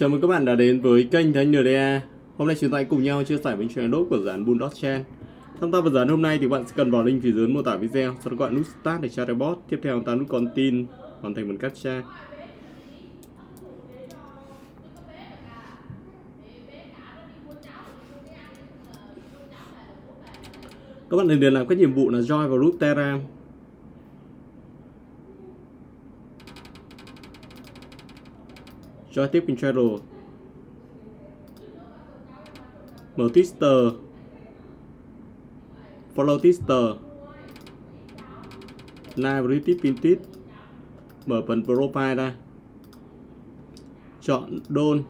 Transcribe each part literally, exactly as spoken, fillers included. Chào mừng các bạn đã đến với kênh The Anh lờ đê a. Hôm nay chúng ta cùng nhau chia sẻ với chuyện anecdote của dự án Bull Doge Chain. Tham gia vào dự án hôm nay thì bạn sẽ cần vào link phía dưới mô tả video, sau đó các bạn nút Start để tra report. Tiếp theo ta nút Continue, hoàn thành phần captcha. Các bạn nên làm các nhiệm vụ là join vào group Telegram. Join tiếp control, mở Twitter, follow Twitter, live retweet pin tweet, mở phần profile ra, chọn don,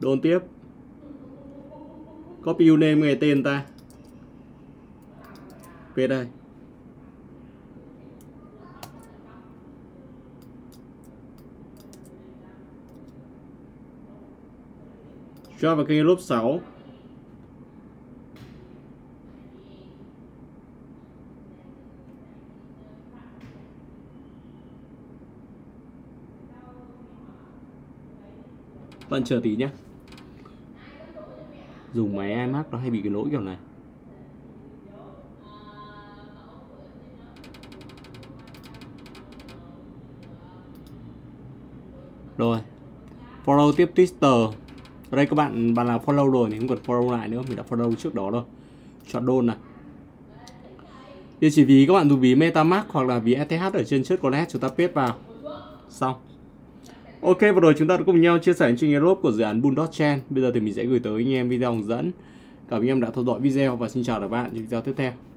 don tiếp, copy username ngày tên ta, về đây. Cho vào kênh lớp sáu. Bạn chờ tí nhé. Dùng máy iMac nó hay bị cái lỗi kiểu này. Rồi. Follow tiếp Twitter. Ở đây các bạn bạn làm follow rồi thì không cần follow lại nữa, mình đã follow trước đó rồi. Chọn đôn này. Địa chỉ ví các bạn dùng ví Metamask hoặc là ví e thê hát ở trên chart Connect, chúng ta paste vào. Xong. Ok, vừa rồi chúng ta đã cùng nhau chia sẻ trình anecdote của dự án Bull Doge Chain. Bây giờ thì mình sẽ gửi tới anh em video hướng dẫn. Cảm ơn anh em đã theo dõi video và xin chào các bạn trong video tiếp theo.